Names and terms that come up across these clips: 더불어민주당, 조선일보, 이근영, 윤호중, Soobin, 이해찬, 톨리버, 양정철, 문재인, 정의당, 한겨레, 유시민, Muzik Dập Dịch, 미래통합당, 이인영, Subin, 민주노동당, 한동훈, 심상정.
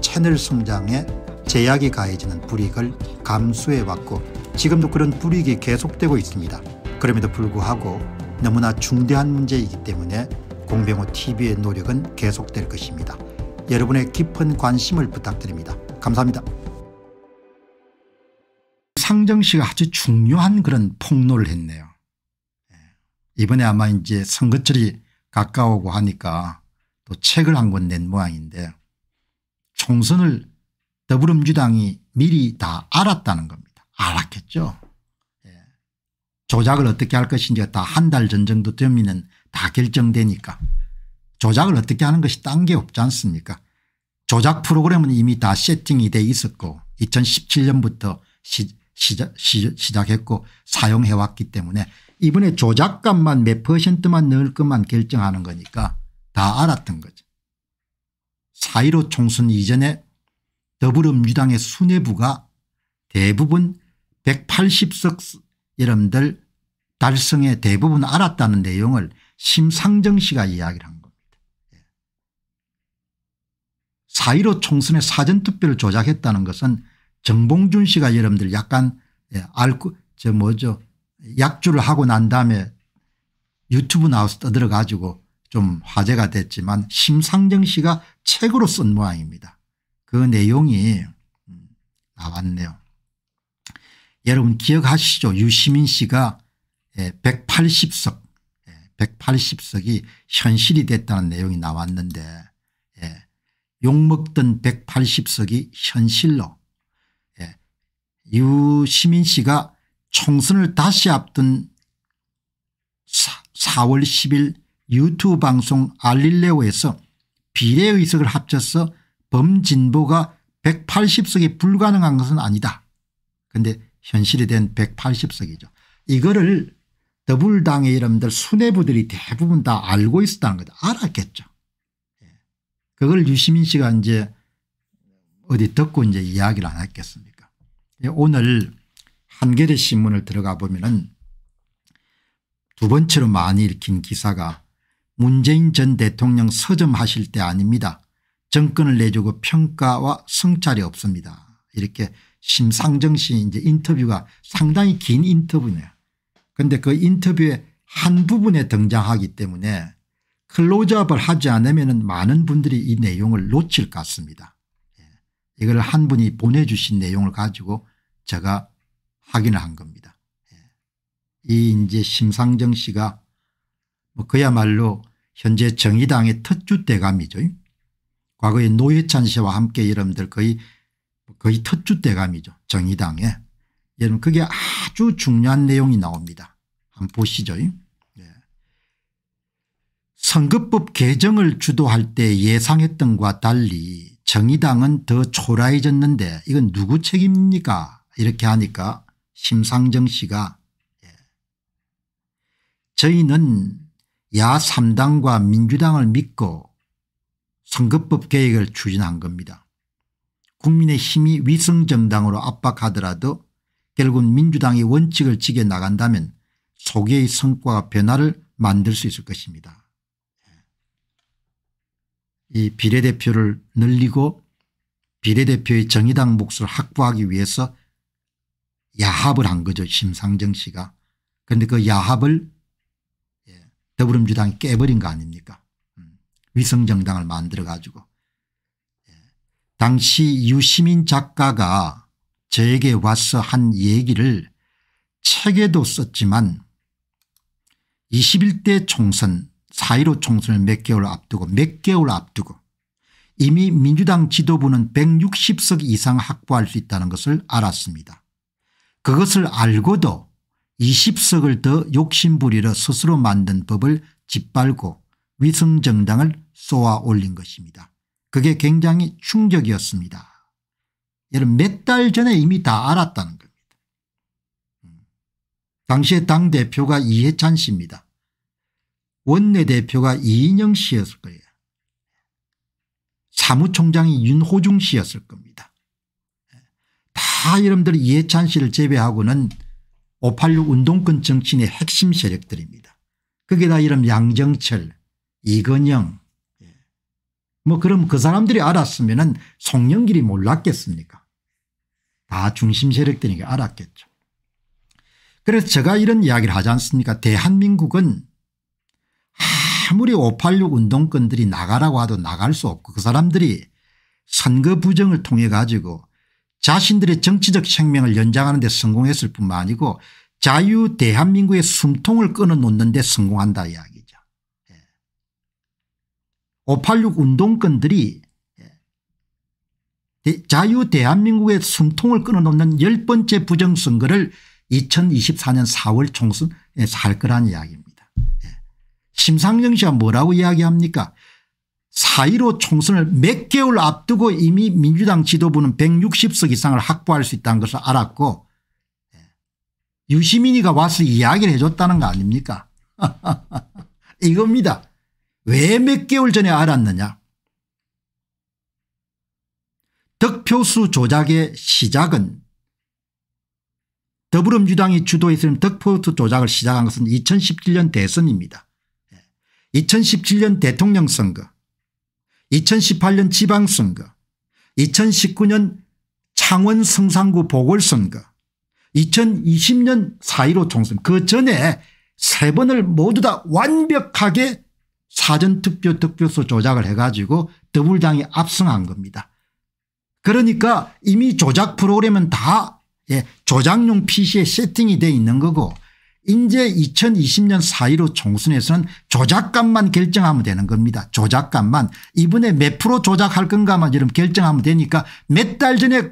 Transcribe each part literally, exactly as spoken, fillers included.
채널 성장에 제약이 가해지는 불이익을 감수해왔고 지금도 그런 불이익이 계속되고 있습니다. 그럼에도 불구하고 너무나 중대한 문제이기 때문에 공병호티비의 노력은 계속될 것입니다. 여러분의 깊은 관심을 부탁드립니다. 감사합니다. 상정 씨가 아주 중요한 그런 폭로를 했네요. 이번에 아마 이제 선거철이 가까우고 하니까 또 책을 한 권 낸 모양인데 총선을 더불어민주당이 미리 다 알았다는 겁니다. 알았겠죠. 예. 조작을 어떻게 할 것인지가 다 한 달 전 정도 되면 다 결정되니까 조작을 어떻게 하는 것이 딴 게 없지 않습니까. 조작 프로그램은 이미 다 세팅이 돼 있었고 이천십칠 년부터 시, 시작, 시, 시작했고 사용해 왔기 때문에 이번에 조작값만 몇 퍼센트만 넣을 것만 결정하는 거니까 다 알았던 거죠. 사 일오 총선 이전에 더불어민주당의 수뇌부가 대부분 백팔십 석 여러분들 달성에 대부분 알았다는 내용을 심상정 씨가 이야기를 한 겁니다. 사 일오 총선의 사전투표를 조작했다는 것은 정봉준 씨가 여러분들 약간 알고 저 뭐죠 약주를 하고 난 다음에 유튜브 나와서 떠들어 가지고 좀 화제가 됐지만 심상정 씨가 책으로 쓴 모양입니다. 그 내용이 나왔네요. 여러분 기억하시죠? 유시민 씨가 백팔십 석 백팔십 석이 현실이 됐다는 내용이 나왔는데 욕먹던 백팔십 석이 현실로 유시민 씨가 총선을 다시 앞둔 사월 십 일 유튜브 방송 알릴레오에서 비례의석을 합쳐서 범진보가 백팔십 석이 불가능한 것은 아니다. 그런데 현실이 된 백팔십 석이죠. 이거를 더불당의 이름들 수뇌부들이 대부분 다 알고 있었다는 거죠. 알았겠죠. 그걸 유시민 씨가 이제 어디 듣고 이제 이야기를 안 했겠습니까. 오늘 한겨레 신문을 들어가 보면은 두 번째로 많이 읽힌 기사가 문재인 전 대통령 서점하실 때 아닙니다. 정권을 내주고 평가와 성찰이 없습니다. 이렇게 심상정 씨 이제 인터뷰가 상당히 긴 인터뷰네요. 그런데 그 인터뷰의 한 부분에 등장하기 때문에 클로즈업을 하지 않으면 많은 분들이 이 내용을 놓칠 것 같습니다. 이걸 한 분이 보내주신 내용을 가지고 제가 확인을 한 겁니다. 이 이제 심상정 씨가 뭐 그야말로 현재 정의당의 텃주 대감이죠. 과거에 노회찬 씨와 함께 여러분들 거의 거의 텃주 대감이죠. 정의당에. 여러분 그게 아주 중요한 내용이 나옵니다. 한번 보시죠. 예. 선거법 개정을 주도할 때 예상했던 것과 달리 정의당은 더 초라해졌는데 이건 누구 책임입니까? 이렇게 하니까 심상정 씨가 저희는 야 삼 당과 민주당을 믿고 선거법 개혁을 추진한 겁니다. 국민의힘이 위성정당으로 압박하더라도 결국 민주당이 원칙을 지켜 나간다면 소기의 성과와 변화를 만들 수 있을 것입니다. 이 비례대표를 늘리고 비례대표의 정의당 몫을 확보하기 위해서 야합을 한 거죠. 심상정 씨가. 그런데 그 야합을 더불어민주당이 깨버린 거 아닙니까. 위성정당을 만들어 가지고 당시 유시민 작가가 저에게 와서 한 얘기를 책에도 썼지만 이십일 대 총선 사 일오 총선을 몇 개월 앞두고 몇 개월 앞두고 이미 민주당 지도부는 백육십 석 이상 확보할 수 있다는 것을 알았습니다. 그것을 알고도 이십 석을 더 욕심부리러 스스로 만든 법을 짓밟고 위성정당을 쏘아 올린 것입니다. 그게 굉장히 충격이었습니다. 여러분, 몇 달 전에 이미 다 알았다는 겁니다. 당시에 당대표가 이해찬 씨입니다. 원내대표가 이인영 씨였을 거예요. 사무총장이 윤호중 씨였을 겁니다. 다 여러분들이 이해찬 씨를 제외하고는 오팔육 운동권 정치인의 핵심 세력들입니다. 그게 다 이름 양정철, 이근영, 뭐 그럼 그 사람들이 알았으면은 송영길이 몰랐겠습니까? 다 중심 세력들이 알았겠죠. 그래서 제가 이런 이야기를 하지 않습니까? 대한민국은 아무리 오팔육 운동권들이 나가라고 하도 나갈 수 없고 그 사람들이 선거 부정을 통해 가지고 자신들의 정치적 생명을 연장하는 데 성공했을 뿐만 아니고 자유 대한민국의 숨통을 끊어놓는 데 성공한다 이야기죠. 오팔육 운동권들이 자유 대한민국의 숨통을 끊어놓는 열 번째 부정선거를 이천이십사 년 사 월 총선에서 할 거란 이야기입니다. 심상정 씨가 뭐라고 이야기합니까? 사 일오 총선을 몇 개월 앞두고 이미 민주당 지도부는 백육십 석 이상을 확보할 수 있다는 것을 알았고 유시민이가 와서 이야기를 해줬다는 거 아닙니까? 이겁니다. 왜 몇 개월 전에 알았느냐? 득표수 조작의 시작은 더불어민주당이 주도했으면 득표수 조작을 시작한 것은 이천십칠 년 대선입니다. 이천십칠 년 대통령 선거, 이천십팔 년 지방선거, 이천십구 년 창원 성산구 보궐선거, 이천이십 년 사 일오 총선, 그 전에 세 번을 모두 다 완벽하게 사전투표 득표수 조작을 해가지고 더불당이 압승한 겁니다. 그러니까 이미 조작 프로그램은 다 예, 조작용 피시에 세팅이 돼 있는 거고 이제 이천이십 년 사 일오 총선에서는 조작값만 결정하면 되는 겁니다. 조작값만. 이번에 몇 프로 조작할 건가만 이런 결정하면 되니까 몇 달 전에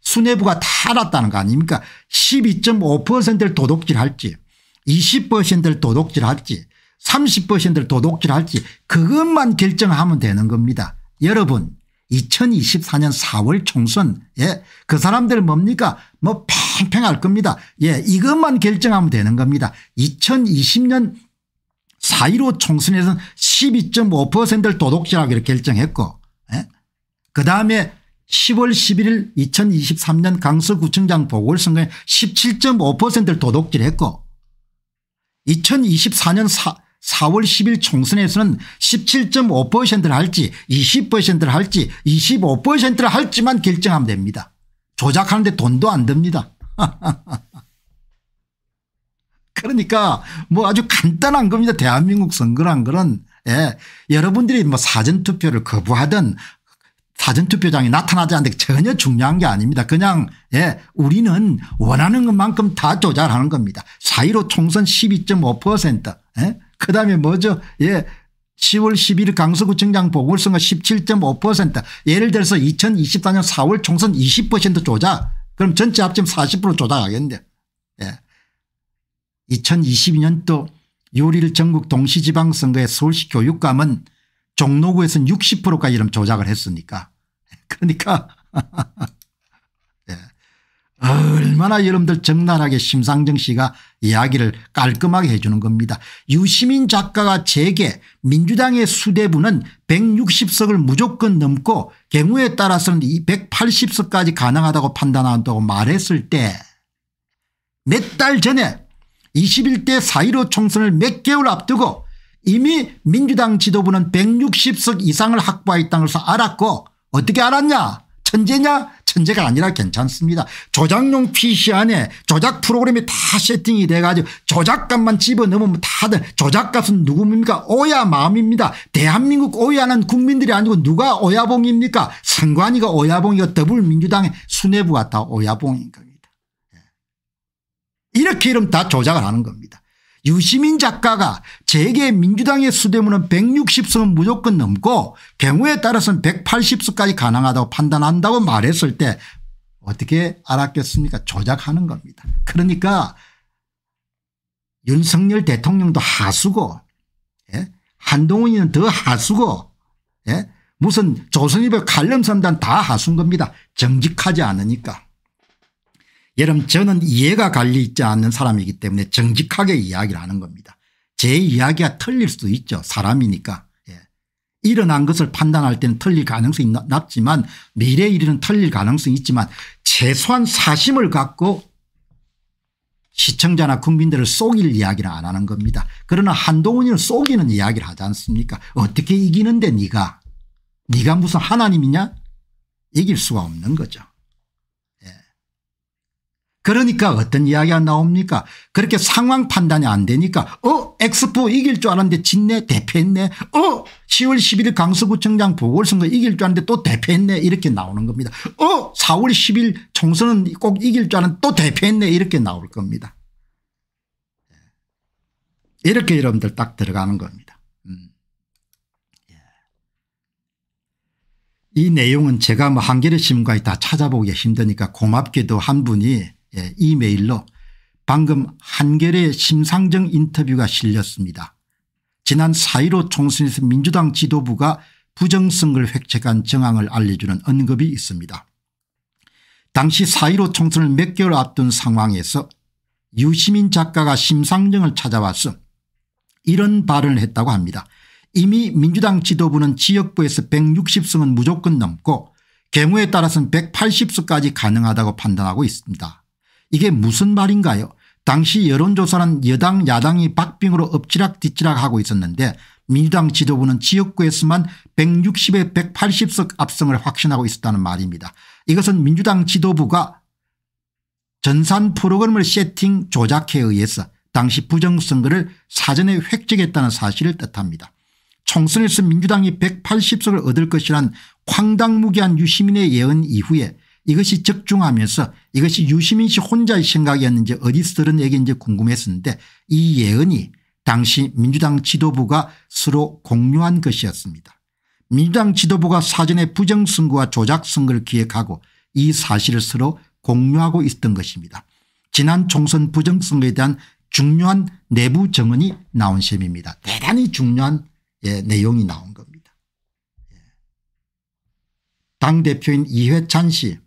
수뇌부가 다 알았다는 거 아닙니까? 십이 점 오 퍼센트를 도둑질할지, 이십 퍼센트를 도둑질할지, 삼십 퍼센트를 도둑질할지 그것만 결정하면 되는 겁니다. 여러분, 이천이십사 년 사 월 총선, 예, 그 사람들 뭡니까? 뭐 팽팽할 겁니다. 예, 이것만 결정하면 되는 겁니다. 이천이십 년 사 일오 총선에서는 십이 점 오 퍼센트를 도둑질하기로 결정했고, 예? 그 다음에 시월 십일 일 이천이십삼 년 강서구청장 보궐선거에 십칠 점 오 퍼센트를 도둑질했고, 이천이십사 년 사 월 십 일 총선에서는 십칠 점 오 퍼센트를 할지 이십 퍼센트를 할지 이십오 퍼센트를 할지만 결정하면 됩니다. 조작하는데 돈도 안 듭니다. 그러니까 뭐 아주 간단한 겁니다. 대한민국 선거란 거는. 예. 여러분들이 뭐 사전투표를 거부하든 사전투표장이 나타나지 않는데 전혀 중요한 게 아닙니다. 그냥 예, 우리는 원하는 것만큼 다 조작하는 겁니다. 사 일오 총선 십이 점 오 퍼센트. 예? 그다음에 뭐죠? 예, 시월 십일 일 강서구청장 보궐선거 십칠 점 오 퍼센트. 예를 들어서 이천이십사 년 사 월 총선 이십 퍼센트 조작. 그럼 전체 합치면 사십 퍼센트 조작하겠는데. 예. 이천이십이 년도 유월 일 일 전국 동시지방선거에 서울시 교육감은 종로구에서는 육십 퍼센트까지 이런 조작을 했으니까. 그러니까 예. 얼마나 여러분들 적나라하게 심상정 씨가 이야기를 깔끔하게 해 주는 겁니다. 유시민 작가가 제게 민주당의 수대부는 백육십 석을 무조건 넘고 경우에 따라서는 백팔십 석까지 가능하다고 판단한다고 말했을 때 몇 달 전에 이십일 대 사 일오 총선을 몇 개월 앞두고 이미 민주당 지도부는 백육십 석 이상을 확보했다는 것을 알았고 어떻게 알았냐? 천재냐? 천재가 아니라 괜찮습니다. 조작용 피씨 안에 조작 프로그램이 다 세팅이 돼가지고 조작값만 집어넣으면 다들 조작값은 누굽니까? 오야 마음입니다. 대한민국 오야는 국민들이 아니고 누가 오야봉입니까? 선관위가 오야봉이고 더불어민주당의 수뇌부가 다 오야봉인 겁니다. 이렇게 이러면 다 조작을 하는 겁니다. 유시민 작가가 재계 민주당의 수뇌부는 백육십 석은 무조건 넘고 경우에 따라서는 백팔십 석까지 가능하다고 판단한다고 말했을 때 어떻게 알았겠습니까? 조작하는 겁니다. 그러니까 윤석열 대통령도 하수고, 예? 한동훈이는 더 하수고, 예? 무슨 조선일보 칼럼삼단 다 하수인 겁니다. 정직하지 않으니까. 여러분, 저는 이해가 갈리지 않는 사람이기 때문에 정직하게 이야기를 하는 겁니다. 제 이야기가 틀릴 수도 있죠. 사람이니까. 예. 일어난 것을 판단할 때는 틀릴 가능성이 낮지만 미래 일에는 틀릴 가능성이 있지만 최소한 사심을 갖고 시청자나 국민들을 속일 이야기를 안 하는 겁니다. 그러나 한동훈이는 속이는 이야기를 하지 않습니까? 어떻게 이기는데 네가. 네가 무슨 하나님이냐? 이길 수가 없는 거죠. 그러니까 어떤 이야기가 나옵니까? 그렇게 상황 판단이 안 되니까 어? 엑스포 이길 줄 알았는데 진네 대패했네. 어? 시월 십일 일 강서구청장 보궐선거 이길 줄 알았는데 또 대패했네. 이렇게 나오는 겁니다. 어? 사월 십 일 총선은 꼭 이길 줄 알았는데 또 대패했네. 이렇게 나올 겁니다. 이렇게 여러분들 딱 들어가는 겁니다. 음. 이 내용은 제가 뭐 한겨레 신문까지 다 찾아보기 힘드니까 고맙게도 한 분이 예, 이메일로 방금 한겨레 심상정 인터뷰가 실렸습니다. 지난 사 일오 총선에서 민주당 지도부가 부정선거를 획책한 정황을 알려주는 언급이 있습니다. 당시 사 일오 총선을 몇 개월 앞둔 상황에서 유시민 작가가 심상정을 찾아와서 이런 발언을 했다고 합니다. 이미 민주당 지도부는 지역구에서 백육십 석은 무조건 넘고 경우에 따라서는 백팔십 석까지 가능하다고 판단하고 있습니다. 이게 무슨 말인가요? 당시 여론조사는 여당 야당이 박빙으로 엎치락뒤치락하고 있었는데 민주당 지도부는 지역구에서만 백육십에 백팔십 석 압승을 확신하고 있었다는 말입니다. 이것은 민주당 지도부가 전산 프로그램을 세팅 조작에 의해서 당시 부정선거를 사전에 획책했다는 사실을 뜻합니다. 총선에서 민주당이 백팔십 석을 얻을 것이란 황당무계한 유시민의 예언 이후에 이것이 적중하면서 이것이 유시민 씨 혼자의 생각이었는지 어디서 들은 얘기인지 궁금했었는데 이 예언이 당시 민주당 지도부가 서로 공유한 것이었습니다. 민주당 지도부가 사전에 부정선거와 조작선거를 기획하고 이 사실을 서로 공유하고 있었던 것입니다. 지난 총선 부정선거에 대한 중요한 내부 정언이 나온 셈입니다. 대단히 중요한 예, 내용이 나온 겁니다. 예. 당대표인 이해찬 씨.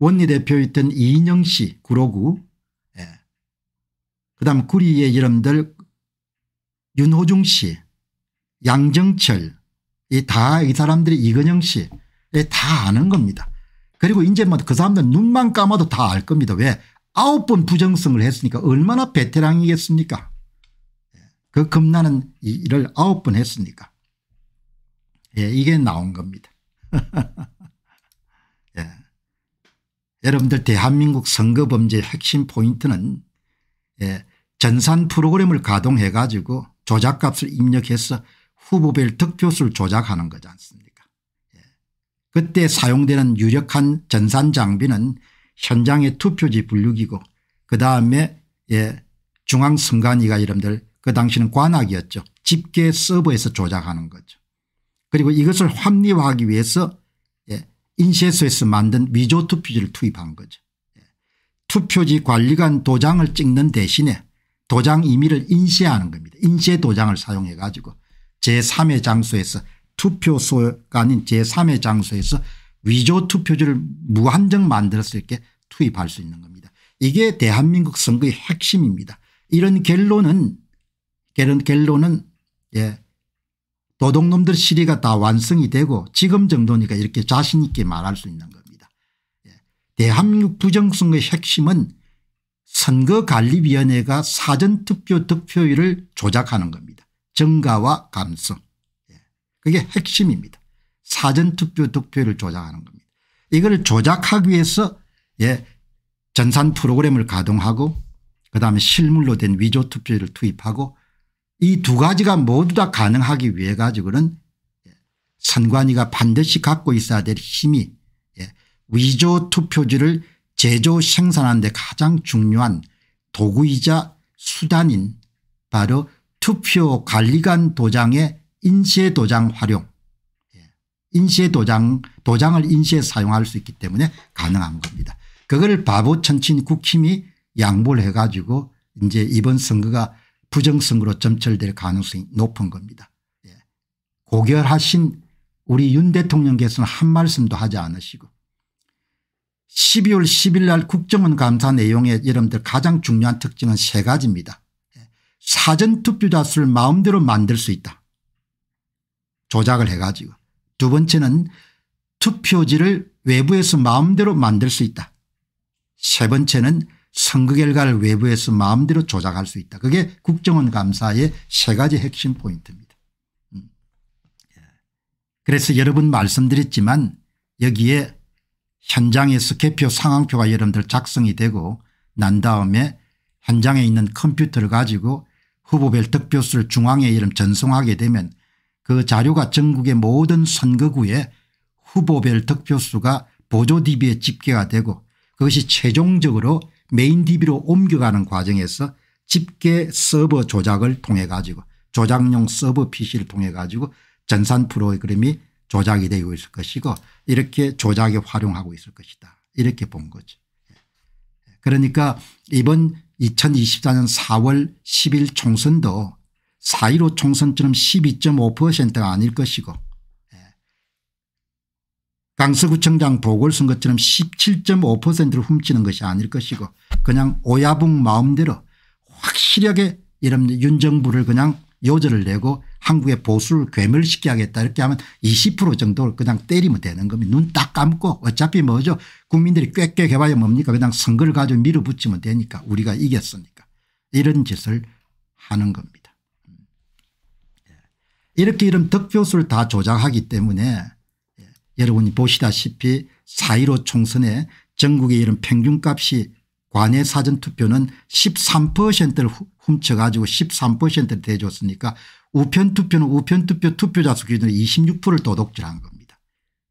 원내대표였던 이인영 씨 구로구 예. 그다음 구리의 여러분들 윤호중 씨 양정철 이 다 이 사람들이 이근영 씨 다 아는 겁니다. 그리고 이제 뭐 그 사람들 눈만 감아도 다 알 겁니다. 왜 아홉 번 부정성을 했으니까 얼마나 베테랑이겠습니까? 예. 그 겁나는 일을 아홉 번 했으니까 예, 이게 나온 겁니다. 예. 여러분들 대한민국 선거범죄의 핵심 포인트는 예, 전산 프로그램을 가동해 가지고 조작값을 입력해서 후보별 득표수를 조작하는 거지 않습니까? 예. 그때 사용되는 유력한 전산 장비는 현장의 투표지 분류기고 그다음에 예, 중앙선관위가 여러분들 그 당시는 관악이었죠. 집계 서버에서 조작하는 거죠. 그리고 이것을 합리화하기 위해서 인쇄소에서 만든 위조 투표지를 투입한 거죠. 투표지 관리관 도장을 찍는 대신에 도장 임의를 인쇄하는 겁니다. 인쇄 도장을 사용해 가지고 제삼의 장소에서 투표소가 아닌 제삼의 장소에서 위조 투표지를 무한정 만들어서 이렇게 투입할 수 있는 겁니다. 이게 대한민국 선거의 핵심입니다. 이런 결론은 이런 결론은 예. 도둑놈들 시리가 다 완성이 되고 지금 정도니까 이렇게 자신 있게 말할 수 있는 겁니다. 예. 대한민국 부정선거의 핵심은 선거관리위원회가 사전투표 득표율을 조작하는 겁니다. 증가와 감소. 예. 그게 핵심입니다. 사전투표 득표율을 조작하는 겁니다. 이걸 조작하기 위해서 예, 전산 프로그램을 가동하고 그다음에 실물로 된 위조 투표지를 투입하고 이 두 가지가 모두 다 가능하기 위해 가지고는 선관위가 반드시 갖고 있어야 될 힘이 예, 위조 투표지를 제조 생산하는 데 가장 중요한 도구이자 수단인 바로 투표관리관 도장의 인쇄 도장 활용, 인쇄 도장, 도장을 인쇄 사용할 수 있기 때문에 가능한 겁니다. 그걸 바보 천친 국힘이 양보를 해 가지고 이제 이번 선거가 부정선거로 점철될 가능성이 높은 겁니다. 고결하신 우리 윤 대통령께서는 한 말씀도 하지 않으시고 십이월 십일 날 국정원 감사 내용의 여러분들 가장 중요한 특징은 세 가지입니다. 사전투표자 수를 마음대로 만들 수 있다. 조작을 해가지고. 두 번째는 투표지를 외부에서 마음대로 만들 수 있다. 세 번째는 선거 결과를 외부에서 마음대로 조작할 수 있다. 그게 국정원 감사의 세 가지 핵심 포인트입니다. 그래서 여러분 말씀드렸지만 여기에 현장에서 개표 상황표가 여러분들 작성이 되고 난 다음에 현장에 있는 컴퓨터를 가지고 후보별 득표수를 중앙에 이름 전송하게 되면 그 자료가 전국의 모든 선거구에 후보별 득표수가 보조 디비에 집계가 되고 그것이 최종적으로 메인 디비로 옮겨가는 과정에서 집계 서버 조작을 통해 가지고 조작용 서버 피시를 통해 가지고 전산 프로그램이 조작이 되고 있을 것이고 이렇게 조작에 활용하고 있을 것이다. 이렇게 본 거죠. 그러니까 이번 이천이십사년 사월 십일 총선도 사 일오 총선처럼 십이 점 오 퍼센트가 아닐 것이고 강서구청장 보궐선거처럼 십칠 점 오 퍼센트를 훔치는 것이 아닐 것이고 그냥 오야붕 마음대로 확실하게 이런 윤 정부를 그냥 요절을 내고 한국의 보수를 괴멸시켜 하겠다 이렇게 하면 이십 퍼센트 정도를 그냥 때리면 되는 겁니다. 눈 딱 감고 어차피 뭐죠. 국민들이 꽥꽥 해봐야 뭡니까. 그냥 선거를 가지고 밀어붙이면 되니까 우리가 이겼으니까 이런 짓을 하는 겁니다. 이렇게 이런 득표수를 다 조작하기 때문에 여러분이 보시다시피 사 일오 총선에 전국의 이런 평균값이 관외 사전투표는 십삼 퍼센트를 훔쳐가지고 십삼 퍼센트를 대줬으니까 우편투표는 우편투표 투표자 수 기준으로 이십육 퍼센트를 도둑질한 겁니다.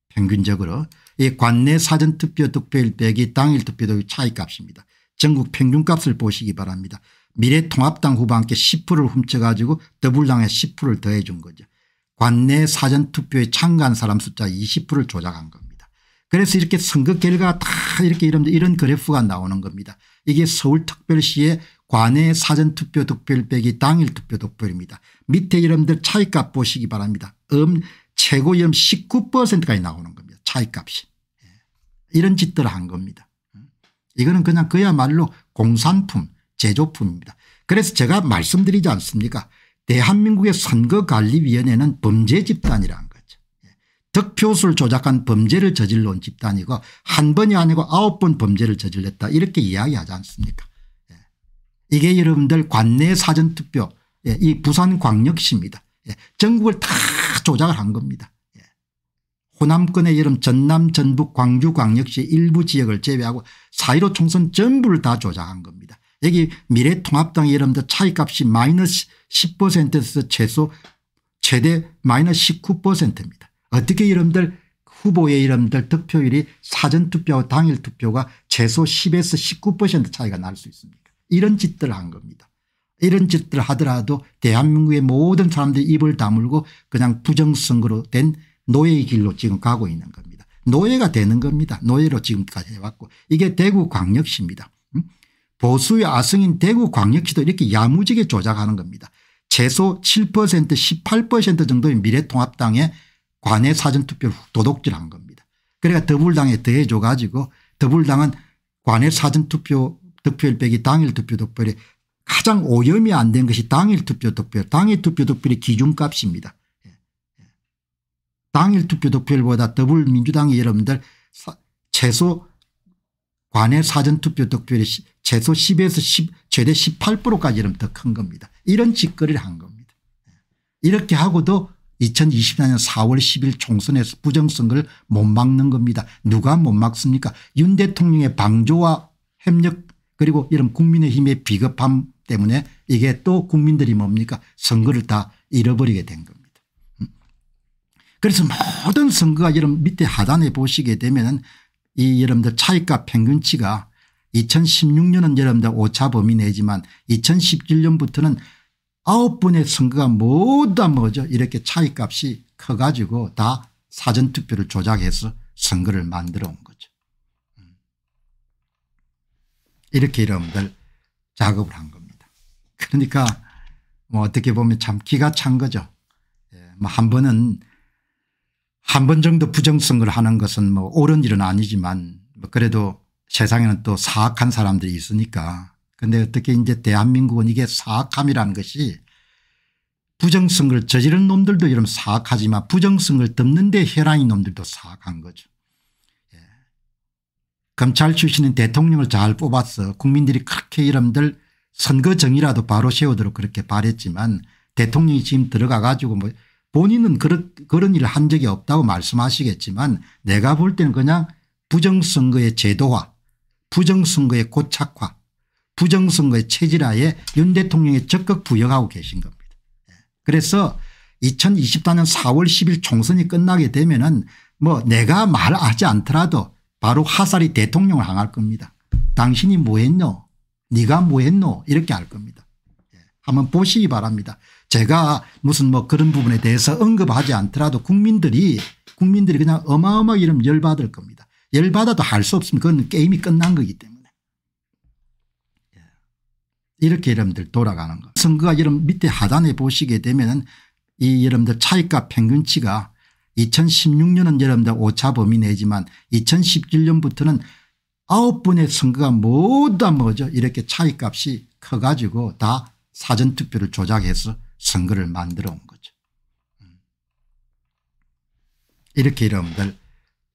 평균적으로 이 관내 사전투표 득표율 빼기 당일 투표율 차이값입니다. 전국 평균값을 보시기 바랍니다. 미래통합당 후보와 함께 십 퍼센트를 훔쳐가지고 더불어당에 십 퍼센트를 더해 준 거죠. 관내 사전투표에 참가한 사람 숫자 이십 퍼센트를 조작한 겁니다. 그래서 이렇게 선거 결과가 다 이렇게 이런, 이런 그래프가 나오는 겁니다. 이게 서울특별시의 관외 사전투표 득표율 빼기 당일 투표 득표율입니다. 밑에 여러분들 차이값 보시기 바랍니다. 음 최고염 십구 퍼센트까지 나오는 겁니다. 차이값이. 이런 짓들을 한 겁니다. 이거는 그냥 그야말로 공산품 제조품입니다. 그래서 제가 말씀드리지 않습니까. 대한민국의 선거관리위원회는 범죄 집단이라는 거죠. 득표수를 조작한 범죄를 저질러 온 집단이고 한 번이 아니고 아홉 번 범죄를 저질렀다 이렇게 이야기하지 않습니까. 이게 여러분들 관내 사전투표 예, 이 부산광역시입니다. 예, 전국을 다 조작을 한 겁니다. 예. 호남권의 여름 전남 전북 광주광역시 일부 지역을 제외하고 사 일오 총선 전부를 다 조작한 겁니다. 여기 미래통합당의 여러분들 차이값이 마이너스 십 퍼센트에서 최소 최대 마이너스 십구 퍼센트입니다. 어떻게 여러분들 후보의 여러분들 득표율이 사전투표와 당일투표가 최소 십에서 십구 퍼센트 차이가 날 수 있습니다. 이런 짓들을 한 겁니다. 이런 짓들을 하더라도 대한민국의 모든 사람들이 입을 다물고 그냥 부정선거로 된 노예의 길로 지금 가고 있는 겁니다. 노예가 되는 겁니다. 노예로 지금까지 해왔고 이게 대구광역시입니다. 보수의 아성인 대구광역시도 이렇게 야무지게 조작하는 겁니다. 최소 칠 퍼센트 십팔 퍼센트 정도의 미래통합당의 관외 사전투표를 도둑질한 겁니다. 그러니까 더불어당에 더해줘 가지고 더불어당은 관외 사전투표 득표율 빼기 당일 투표 득표율이 가장 오염이 안 된 것이 당일 투표 득표율 당일 투표 득표율이 기준값입니다. 당일 투표 득표율보다 더불어민주당이 여러분들 최소 관외 사전투표 득표율이 최소 십에서 십 최대 십팔 퍼센트까지 더 큰 겁니다. 이런 짓거리를 한 겁니다. 이렇게 하고도 이천이십사 년 사월 십일 총선에서 부정선거를 못 막는 겁니다. 누가 못 막습니까? 윤 대통령의 방조와 협력 그리고 이런 국민의힘의 비겁함 때문에 이게 또 국민들이 뭡니까? 선거를 다 잃어버리게 된 겁니다. 그래서 모든 선거가 이런 밑에 하단에 보시게 되면 이 여러분들 차익과 평균치가 이천십육 년은 여러분들 오차 범위 내지만 이천십칠 년부터는 아홉 번의 선거가 모두 다 뭐죠? 이렇게 차이값이 커가지고 다 사전투표를 조작해서 선거를 만들어 온 거죠. 이렇게 여러분들 작업을 한 겁니다. 그러니까 뭐 어떻게 보면 참 기가 찬 거죠. 뭐 한 번은 한 번 정도 부정선거를 하는 것은 뭐 옳은 일은 아니지만 뭐 그래도 세상에는 또 사악한 사람들이 있으니까. 근데 어떻게 이제 대한민국은 이게 사악함이라는 것이 부정선거를 저지른 놈들도 이런 사악하지만 부정선거를 덮는 데 혈안인 놈들도 사악한 거죠. 예. 검찰 출신인 대통령을 잘 뽑아서 국민들이 그렇게 이름들 선거정의라도 바로 세우도록 그렇게 바랬지만 대통령이 지금 들어가 가지고 뭐 본인은 그런, 그런 일을 한 적이 없다고 말씀하시겠지만 내가 볼 때는 그냥 부정선거의 제도화, 부정선거의 고착화, 부정선거의 체질화에 윤 대통령이 적극 부역하고 계신 겁니다. 그래서 이천이십사 년 사월 십일 총선이 끝나게 되면은 뭐 내가 말하지 않더라도 바로 화살이 대통령을 향할 겁니다. 당신이 뭐 했노? 네가 뭐 했노? 이렇게 할 겁니다. 한번 보시기 바랍니다. 제가 무슨 뭐 그런 부분에 대해서 언급하지 않더라도 국민들이 국민들이 그냥 어마어마하게 이러면 열받을 겁니다. 열받아도 할 수 없으면 그건 게임이 끝난 거기 때문에. 이렇게 여러분들 돌아가는 거. 선거가 여러분 밑에 하단에 보시게 되면 이 여러분들 차익과 평균치가 이천십육 년은 여러분들 오차 범위 내지만 이천십칠 년부터는 아홉 번의 선거가 모두 다 뭐죠? 이렇게 차익값이 커가지고 다 사전투표를 조작해서 선거를 만들어 온 거죠. 이렇게 여러분들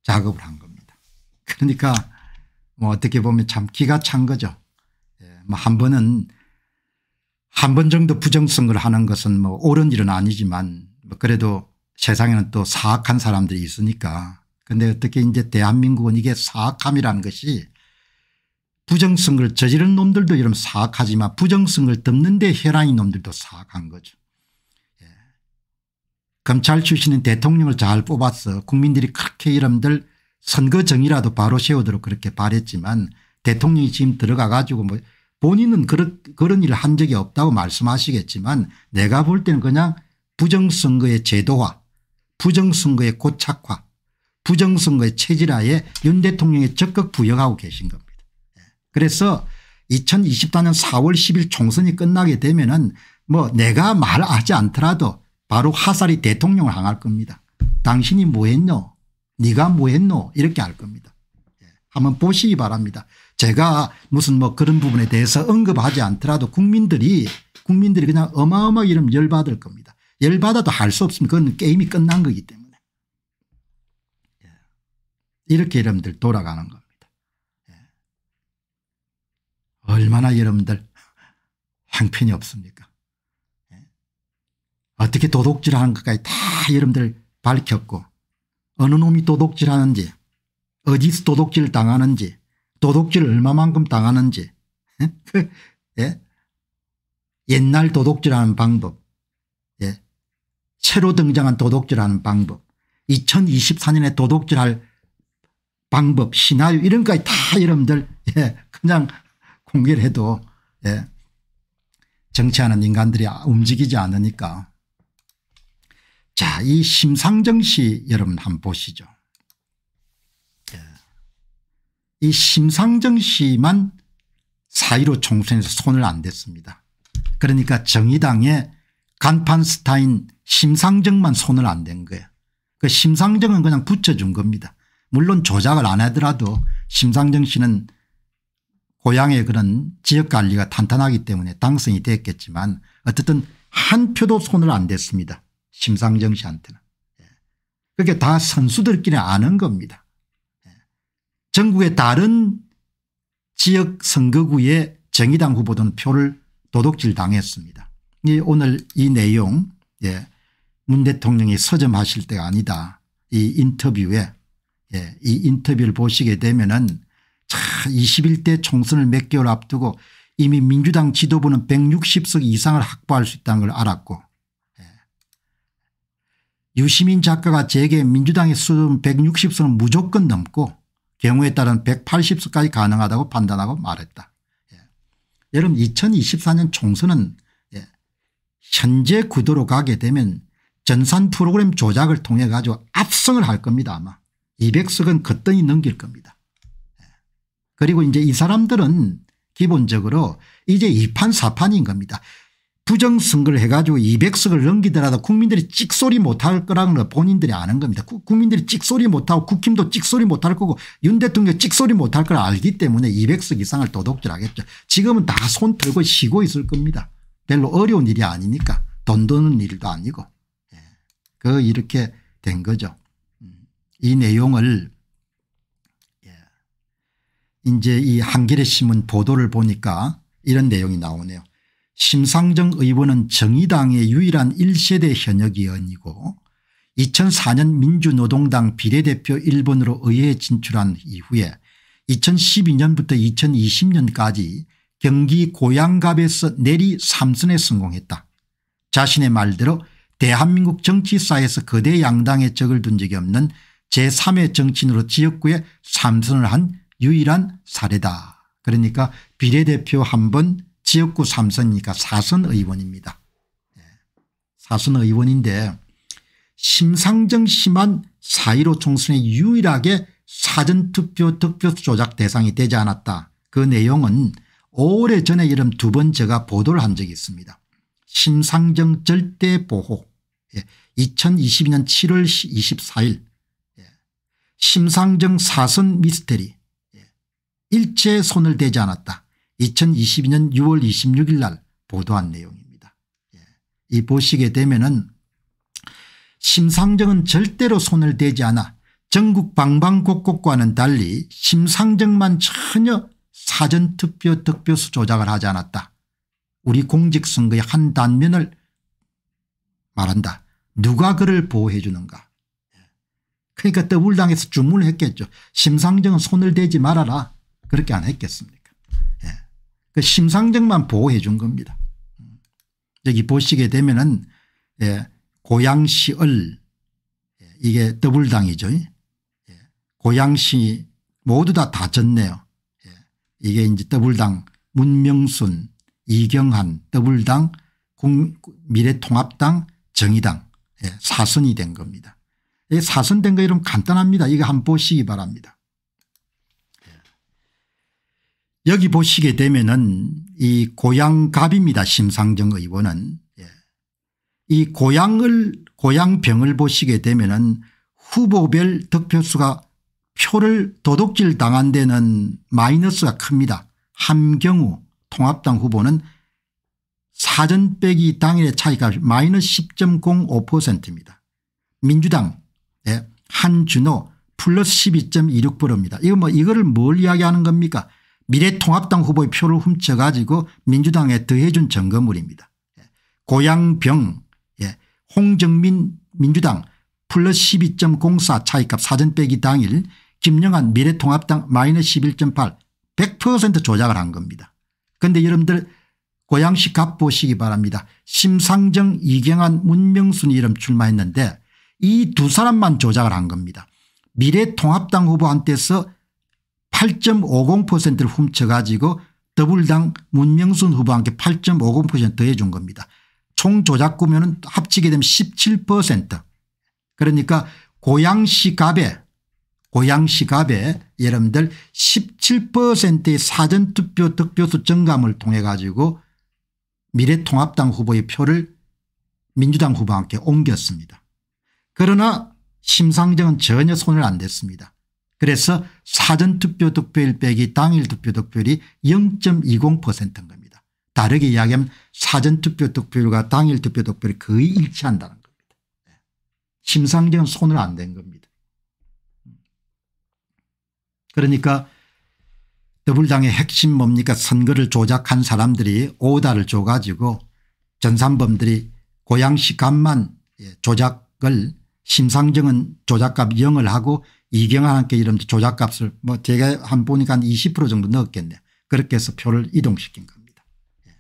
작업을 한 겁니다. 그러니까 뭐 어떻게 보면 참 기가 찬 거죠. 뭐 한 번은 한 번 정도 부정선거를 하는 것은 뭐 옳은 일은 아니지만 뭐 그래도 세상에는 또 사악한 사람들이 있으니까. 그런데 어떻게 이제 대한민국은 이게 사악함이라는 것이 부정선거를 저지른 놈들도 이런 사악하지만 부정선거를 덮는 데 혈안인 놈들도 사악한 거죠. 예. 검찰 출신인 대통령을 잘 뽑아서 국민들이 그렇게 이름들 선거정의라도 바로 세우도록 그렇게 바랬지만 대통령이 지금 들어가 가지고 뭐 본인은 그런, 그런 일을 한 적이 없다고 말씀하시겠지만 내가 볼 때는 그냥 부정선거의 제도화, 부정선거의 고착화, 부정선거의 체질화에 윤 대통령이 적극 부역하고 계신 겁니다. 그래서 이천이십사 년 사월 십일 총선이 끝나게 되면은 뭐 내가 말하지 않더라도 바로 화살이 대통령을 향할 겁니다. 당신이 뭐 했노? 네가 뭐 했노? 이렇게 할 겁니다. 한번 보시기 바랍니다. 제가 무슨 뭐 그런 부분에 대해서 언급하지 않더라도 국민들이 국민들이 그냥 어마어마하게 이러면 열받을 겁니다. 열받아도 할 수 없으면 그건 게임이 끝난 거기 때문에. 이렇게 여러분들 돌아가는 겁니다. 얼마나 여러분들 형편이 없습니까? 어떻게 도둑질하는 것까지 다 여러분들 밝혔고 어느 놈이 도둑질하는지 어디서 도둑질 당하는지 도둑질을 얼마만큼 당하는지 예? 옛날 도둑질하는 방법 예? 새로 등장한 도둑질하는 방법 이천이십사 년에 도둑질할 방법 시나리오 이런 것까지 다 여러분들 예? 그냥 공개를 해도 예? 정치하는 인간들이 움직이지 않으니까. 자, 이 심상정 씨 여러분 한번 보시죠. 이 심상정 씨만 사 일오 총선에서 손을 안 댔습니다. 그러니까 정의당의 간판 스타인 심상정만 손을 안 댄 거예요. 그 심상정은 그냥 붙여준 겁니다. 물론 조작을 안 하더라도 심상정 씨는 고향의 그런 지역관리가 탄탄하기 때문에 당선이 됐겠지만 어쨌든 한 표도 손을 안 댔습니다. 심상정 씨한테는. 그게 다 선수들끼리 아는 겁니다. 전국의 다른 지역 선거구의 정의당 후보들은 표를 도둑질 당했습니다. 이 오늘 이 내용 예, 문 대통령이 서점하실 때가 아니다. 이 인터뷰에 예, 이 인터뷰를 보시게 되면은 자 이십일 대 총선을 몇 개월 앞두고 이미 민주당 지도부는 백육십 석 이상을 확보할 수 있다는 걸 알았고 예. 유시민 작가가 제게 민주당의 수준 백육십 석은 무조건 넘고 경우에 따른 백팔십 석까지 가능하다고 판단하고 말했다. 예. 여러분 이천이십사 년 총선은 예. 현재 구도로 가게 되면 전산 프로그램 조작을 통해 가지고 압승을 할 겁니다. 아마 이백 석은 거뜬히 넘길 겁니다. 그리고 이제 이 사람들은 기본적으로 이제 이 판 사 판인 겁니다. 부정선거를 해가지고 이백 석을 넘기더라도 국민들이 찍소리 못할 거라는 걸 본인들이 아는 겁니다. 국민들이 찍소리 못하고 국힘도 찍소리 못할 거고 윤 대통령 찍소리 못할 걸 알기 때문에 이백 석 이상을 도둑질 하겠죠. 지금은 다 손 털고 쉬고 있을 겁니다. 별로 어려운 일이 아니니까 돈 드는 일도 아니고. 그 이렇게 된 거죠. 이 내용을 이제 이 한겨레 신문 보도를 보니까 이런 내용이 나오네요. 심상정 의원은 정의당의 유일한 일 세대 현역 의원이고 이천사 년 민주노동당 비례대표 일 번으로 의회에 진출한 이후에 이천십이 년부터 이천이십 년까지 경기 고양갑에서 내리 삼 선에 성공했다. 자신의 말대로 대한민국 정치사에서 거대 양당의 적을 둔 적이 없는 제삼의 정치인으로 지역구에 삼 선을 한 유일한 사례다. 그러니까 비례대표 한 번 지역구 삼 선이니까 사 선 의원입니다. 사 선 의원인데 심상정 씨만 사 일오 총선에 유일하게 사전투표 득표 조작 대상이 되지 않았다. 그 내용은 오래전에 이런 두 번 제가 보도를 한 적이 있습니다. 심상정 절대보호 이천이십이 년 칠월 이십사일 심상정 사 선 미스테리 일체 손을 대지 않았다. 이천이십이 년 유월 이십육일 날 보도한 내용입니다. 이 보시게 되면은 심상정은 절대로 손을 대지 않아 전국 방방곡곡과는 달리 심상정만 전혀 사전투표 득표수 조작을 하지 않았다. 우리 공직선거의 한 단면을 말한다. 누가 그를 보호해 주는가. 그러니까 더불어당에서 주문을 했겠죠. 심상정은 손을 대지 말아라. 그렇게 안 했겠습니까. 예. 그 심상정만 보호해 준 겁니다. 여기 보시게 되면은 예. 고양시을 예. 이게 더불어당이죠. 예. 고양시 모두 다 다 졌네요. 예. 이게 이제 더불어당 문명순 이경한 더불당 미래통합당 정의당 예, 사선이 된 겁니다. 예, 사선된 거 이름 간단합니다. 이거 한번 보시기 바랍니다. 예. 여기 보시게 되면은 이 고양갑입니다. 심상정 의원은 예. 이 고양을 고양병을 보시게 되면은 후보별 득표수가 표를 도둑질 당한 데는 마이너스가 큽니다. 함경우 통합당 후보는 사전 빼기 당일의 차이가 마이너스 십 점 공오 퍼센트입니다. 민주당 예, 한준호 플러스 십이 점 이육 퍼센트입니다. 이거 뭐 이거를 뭘 이야기하는 겁니까? 미래통합당 후보의 표를 훔쳐가지고 민주당에 더해준 점검물입니다. 예, 고양병 예, 홍정민 민주당 플러스 십이 점 공사 차이값 사전 빼기 당일 김영환 미래통합당 마이너스 십일 점 팔 백 퍼센트 조작을 한 겁니다. 그런데 여러분들 고양시 갑 보시기 바랍니다. 심상정 이경한 문명순 이름 출마했는데 이 두 사람만 조작을 한 겁니다. 미래통합당 후보한테서 팔 점 오공 퍼센트를 훔쳐가지고 더불당 문명순 후보한테 팔 점 오공 퍼센트 더해준 겁니다. 총 조작구면은 합치게 되면 십칠 퍼센트. 그러니까 고양시 갑에 고양시갑에 여러분들 십칠 퍼센트의 사전투표 득표수 증감을 통해 가지고 미래통합당 후보의 표를 민주당 후보와 함께 옮겼습니다. 그러나 심상정은 전혀 손을 안 댔습니다. 그래서 사전투표 득표율 빼기 당일 투표 득표율이 영 점 이공 퍼센트인 겁니다. 다르게 이야기하면 사전투표 득표율과 당일 투표 득표율이 거의 일치한다는 겁니다. 심상정은 손을 안 댄 겁니다. 그러니까 더불당의 핵심 뭡니까? 선거를 조작한 사람들이 오다를 줘가지고 전산범들이 고양시 갑만 조작을 심상정은 조작값 영을 하고 이경환께 이런 조작값을 뭐 제가 한 보니까 한 이십 퍼센트 정도 넣었겠네. 그렇게 해서 표를 이동시킨 겁니다. 예.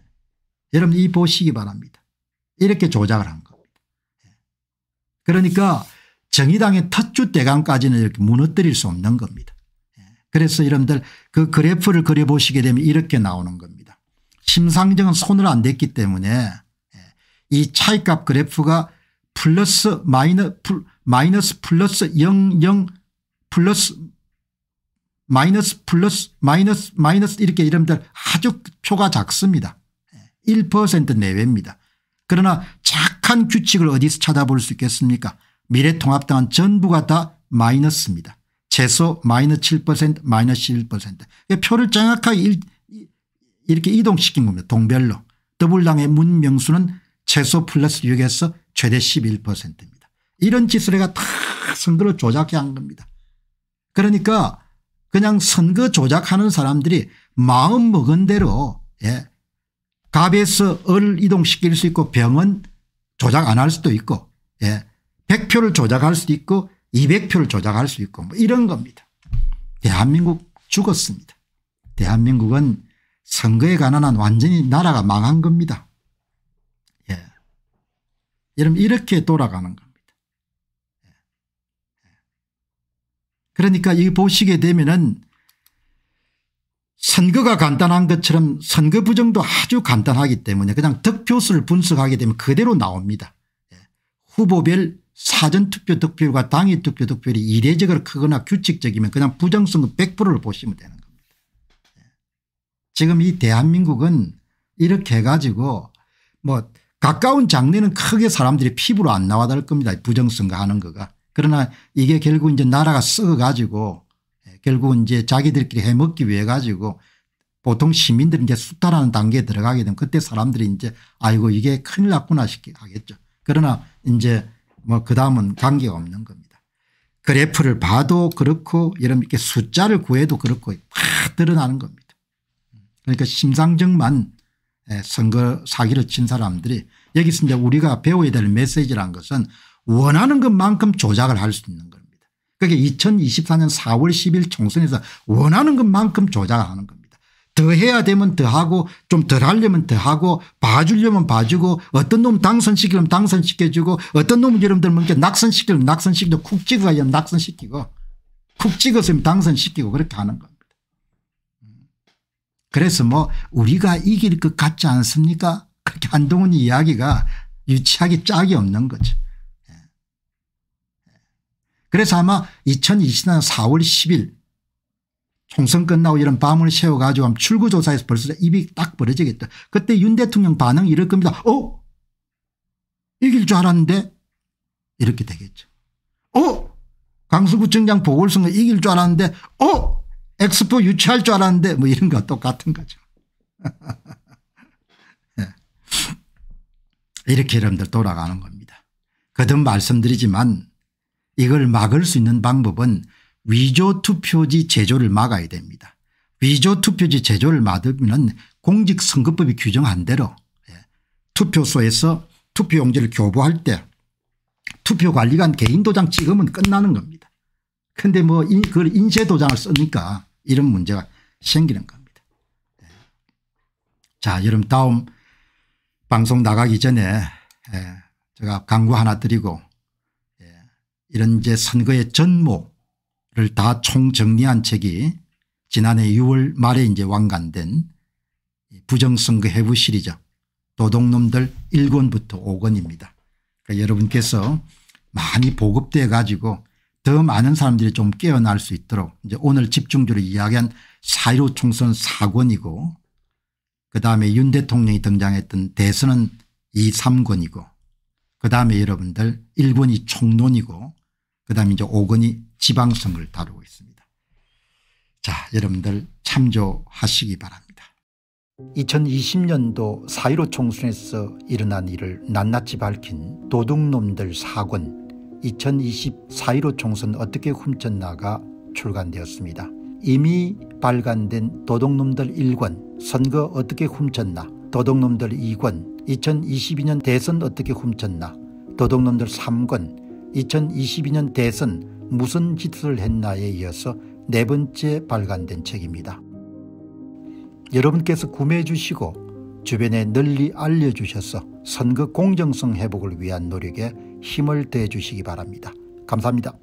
여러분 이 보시기 바랍니다. 이렇게 조작을 한 겁니다. 예. 그러니까 정의당의 텃주 대감까지는 이렇게 무너뜨릴 수 없는 겁니다. 예. 그래서 여러분들 그 그래프를 그려보시게 되면 이렇게 나오는 겁니다. 심상정은 손을 안 댔기 때문에 예. 이 차이값 그래프가 플러스 마이너, 마이너스 플러스 영 영 플러스 마이너스 플러스 마이너스 마이너스 이렇게 이름들 아주 표가 작습니다. 일 퍼센트 내외입니다. 그러나 착한 규칙을 어디서 찾아볼 수 있겠습니까? 미래통합당은 전부가 다 마이너스입니다. 최소 마이너스 칠 퍼센트 마이너스 일 퍼센트. 표를 정확하게 일, 이렇게 이동시킨 겁니다. 동별로. 더불당의 문명수는 최소 플러스 육에서 최대 십일 퍼센트입니다. 이런 짓을 해가 다 선거를 조작해 한 겁니다. 그러니까 그냥 선거 조작하는 사람들이 마음 먹은 대로 예. 갑에서 을을 이동시킬 수 있고 병은 조작 안 할 수도 있고 예. 백 표를 조작할 수도 있고 이백 표를 조작할 수 있고 뭐 이런 겁니다. 대한민국 죽었습니다. 대한민국은 선거에 관한 한 완전히 나라가 망한 겁니다. 예. 여러분 이렇게 돌아가는 겁니다. 그러니까 이 보시게 되면은 선거가 간단한 것처럼 선거 부정도 아주 간단하기 때문에 그냥 득표수를 분석하게 되면 그대로 나옵니다. 예. 후보별 사전투표 득표율과 당일 투표 득표율이 이례적으로 크거나 규칙적이면 그냥 부정선거 백 퍼센트를 보시면 되는 겁니다. 예. 지금 이 대한민국은 이렇게 해가지고 뭐 가까운 장래는 크게 사람들이 피부로 안 나와닿을 겁니다. 부정선거 하는 거가. 그러나 이게 결국 이제 나라가 썩어가지고 결국은 이제 자기들끼리 해먹기 위해 가지고 보통 시민들이 이제 수탈하는 단계에 들어가게 되면 그때 사람들이 이제 아이고 이게 큰일 났구나 싶게 하겠죠. 그러나 이제 뭐 그다음은 관계가 없는 겁니다. 그래프를 봐도 그렇고 이런 이렇게 숫자를 구해도 그렇고 팍 드러나는 겁니다. 그러니까 심상정만 선거 사기를 친 사람들이 여기서 이제 우리가 배워야 될 메시지란 것은 원하는 것만큼 조작을 할 수 있는 겁니다. 그게 이천이십사 년 사월 십일 총선에서 원하는 것만큼 조작하는 겁니다. 더 해야 되면 더 하고 좀 덜 하려면 더 하고 봐주려면 봐주고 어떤 놈 당선시키려면 당선시켜주고 어떤 놈은 여러분들 뭔가 낙선시키려면 낙선시키고 쿡 찍어야 되면 낙선시키고 쿡 찍었으면 당선시키고 그렇게 하는 겁니다. 그래서 뭐 우리가 이길 것 같지 않습니까? 그렇게 한동훈 이야기가 유치하기 짝이 없는 거죠. 그래서 아마 이천이십사 년 사월 십일 총선 끝나고 이런 밤을 새워가지고 출구조사에서 벌써 입이 딱 벌어지겠다. 그때 윤 대통령 반응이 이럴 겁니다. 어? 이길 줄 알았는데? 이렇게 되겠죠. 어? 강서구청장 보궐선거 이길 줄 알았는데? 어? 엑스포 유치할 줄 알았는데? 뭐 이런 거 똑같은 거죠. 네. 이렇게 여러분들 돌아가는 겁니다. 거듭 말씀드리지만 이걸 막을 수 있는 방법은 위조투표지 제조를 막아야 됩니다. 위조투표지 제조를 막으면 공직선거법이 규정한 대로 투표소에서 투표용지를 교부할 때 투표관리관 개인도장 찍으면 끝나는 겁니다. 그런데 뭐 그걸 인쇄도장을 쓰니까 이런 문제가 생기는 겁니다. 자, 여러분 다음 방송 나가기 전에 제가 광고 하나 드리고 이런 이제 선거의 전모를 다 총정리한 책이 지난해 유월 말에 이제 완간된 부정선거 해부 시리즈 도둑놈들 일 권부터 오 권입니다. 그러니까 여러분께서 많이 보급돼 가지고 더 많은 사람들이 좀 깨어날 수 있도록 이제 오늘 집중적으로 이야기한 사일오 총선 사 권이고 그다음에 윤 대통령이 등장했던 대선은 이, 삼 권이고 그다음에 여러분들 일 권이 총론이고 그다음에 이제 오 권이 지방선거를 다루고 있습니다. 자, 여러분들 참조하시기 바랍니다. 이천이십 년도 사 일오 총선에서 일어난 일을 낱낱이 밝힌 도둑놈들 사 권 이천이십 사 일오 총선 어떻게 훔쳤나가 출간되었습니다. 이미 발간된 도둑놈들 일 권 선거 어떻게 훔쳤나, 도둑놈들 이 권 이천이십이 년 대선 어떻게 훔쳤나, 도둑놈들 삼 권, 이천이십이 년 대선 무슨 짓을 했나에 이어서 네 번째 발간된 책입니다. 여러분께서 구매해 주시고 주변에 널리 알려주셔서 선거 공정성 회복을 위한 노력에 힘을 대해 주시기 바랍니다. 감사합니다.